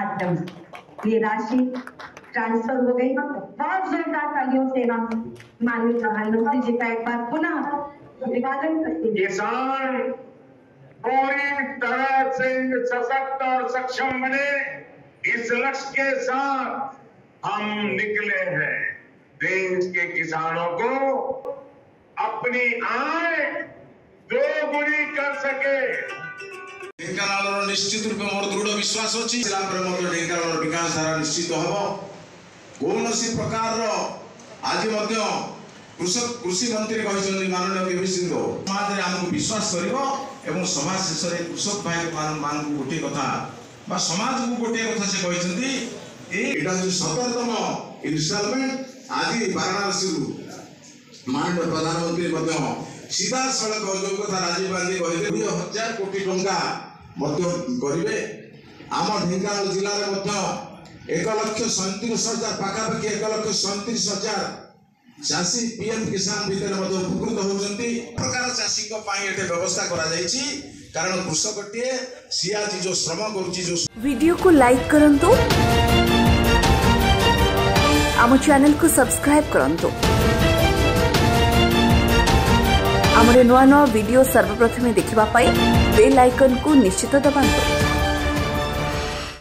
माध्यम से ये राशि ट्रांसफर हो गई। बहुत जोरदार तालियों से हम माननीय प्रधानमंत्री जी का एक बार पुनः अभिवादन करते हैं। किसान पूरी तरह से सशक्त और सक्षम बने, इस लक्ष्य के साथ हम निकले हैं। देश के किसानों को अपनी आय दोगुनी कर सके, ढेंकानाळ निश्चित रूप मोर दृढ़ विश्वास अछि जिला प्रमुख ढेंकानाळ विकास धारा निश्चित होबो। कोनोसी प्रकार रो आज मध्य कृषि मंत्री कहिसन माननीय केबी सिंह समाज रे हमहु विश्वास करबो एवं समाज शेष रे कृषक भाई मान को गोटे कथा बा समाज को गोटे कथा से कहिसंती एटा जो 17तम इंस्टॉलमेंट आदि वाराणसी माननीय प्रधानमंत्री सीधा सड़क जो कथा राजीव गांधी कही 1000 कोटी टंका करेंगे। आम ढेंकानाल जिले में 1,37,000 पाखापाखि 1,37,000 चाषी पीएम किसान भितर उपकृत होती प्रकार चाषी व्यवस्था कारण कृषकटे सी आज जो श्रम कर। वीडियो को लाइक करंतु, आम चैनल को सब्सक्राइब करंतु, आमरे नुआ नुआ वीडियो सर्वप्रथमे देखिबा पाई बेल आइकन को निश्चित दबांतु।